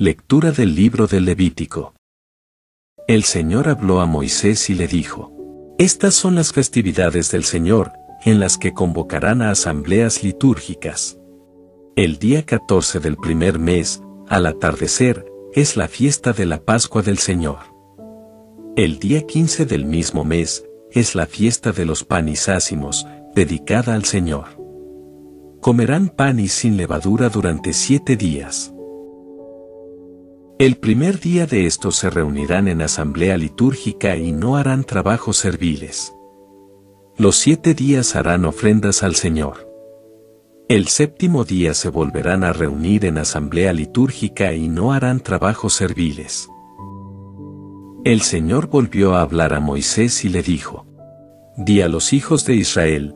Lectura del libro de Levítico. El Señor habló a Moisés y le dijo: Estas son las festividades del Señor, en las que convocarán a asambleas litúrgicas. El día 14 del primer mes, al atardecer, es la fiesta de la Pascua del Señor. El día 15 del mismo mes, es la fiesta de los panisásimos, dedicada al Señor. Comerán panis sin levadura durante 7 días. El primer día de estos se reunirán en asamblea litúrgica y no harán trabajos serviles. Los 7 días harán ofrendas al Señor. El séptimo día se volverán a reunir en asamblea litúrgica y no harán trabajos serviles. El Señor volvió a hablar a Moisés y le dijo: Di a los hijos de Israel,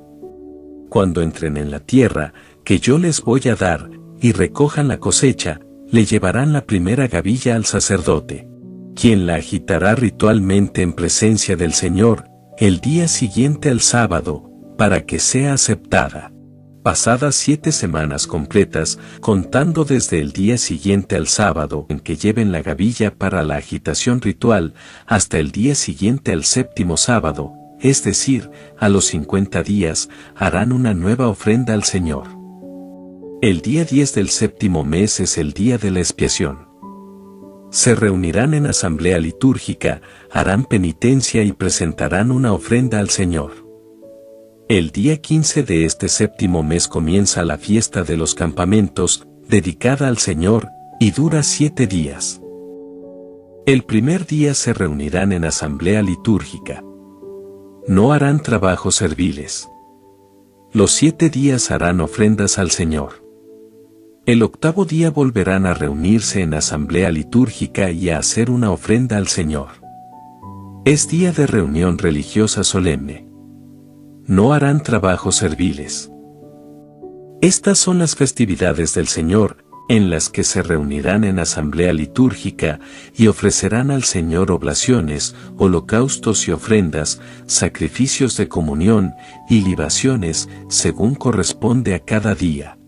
cuando entren en la tierra, que yo les voy a dar, y recojan la cosecha, le llevarán la primera gavilla al sacerdote, quien la agitará ritualmente en presencia del Señor, el día siguiente al sábado, para que sea aceptada. Pasadas 7 semanas completas, contando desde el día siguiente al sábado en que lleven la gavilla para la agitación ritual, hasta el día siguiente al 7.º sábado, es decir, a los 50 días, harán una nueva ofrenda al Señor. El día 10 del 7.º mes es el día de la expiación. Se reunirán en asamblea litúrgica, harán penitencia y presentarán una ofrenda al Señor. El día 15 de este 7.º mes comienza la fiesta de los campamentos, dedicada al Señor, y dura 7 días. El primer día se reunirán en asamblea litúrgica. No harán trabajos serviles. Los 7 días harán ofrendas al Señor. El 8.º día volverán a reunirse en asamblea litúrgica y a hacer una ofrenda al Señor. Es día de reunión religiosa solemne. No harán trabajos serviles. Estas son las festividades del Señor, en las que se reunirán en asamblea litúrgica y ofrecerán al Señor oblaciones, holocaustos y ofrendas, sacrificios de comunión y libaciones, según corresponde a cada día.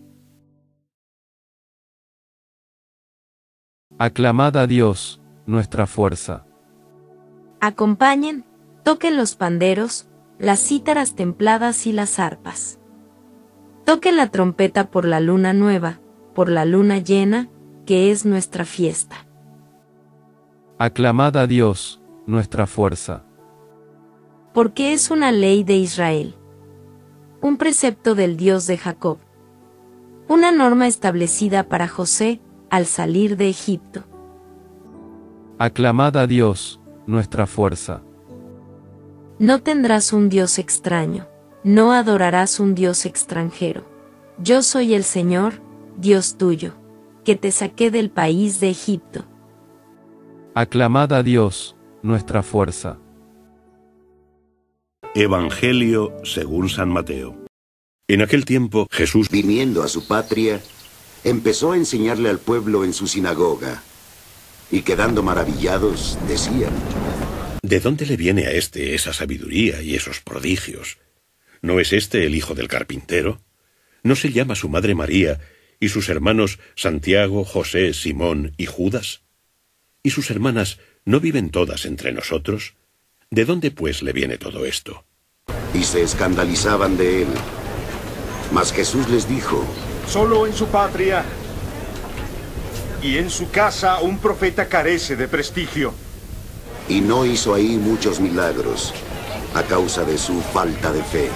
Aclamad a Dios, nuestra fuerza. Acompañen, toquen los panderos, las cítaras templadas y las arpas. Toquen la trompeta por la luna nueva, por la luna llena, que es nuestra fiesta. Aclamad a Dios, nuestra fuerza. Porque es una ley de Israel, un precepto del Dios de Jacob, una norma establecida para José al salir de Egipto. Aclamad a Dios, nuestra fuerza. No tendrás un Dios extraño, no adorarás un Dios extranjero. Yo soy el Señor, Dios tuyo, que te saqué del país de Egipto. Aclamad a Dios, nuestra fuerza. Evangelio según San Mateo. En aquel tiempo, Jesús, viniendo a su patria, empezó a enseñarle al pueblo en su sinagoga, y quedando maravillados, decían: ¿De dónde le viene a este esa sabiduría y esos prodigios? ¿No es este el hijo del carpintero? ¿No se llama su madre María, y sus hermanos Santiago, José, Simón y Judas? ¿Y sus hermanas no viven todas entre nosotros? ¿De dónde pues le viene todo esto? Y se escandalizaban de él. Mas Jesús les dijo: Solo en su patria y en su casa un profeta carece de prestigio. Y no hizo ahí muchos milagros, a causa de su falta de fe.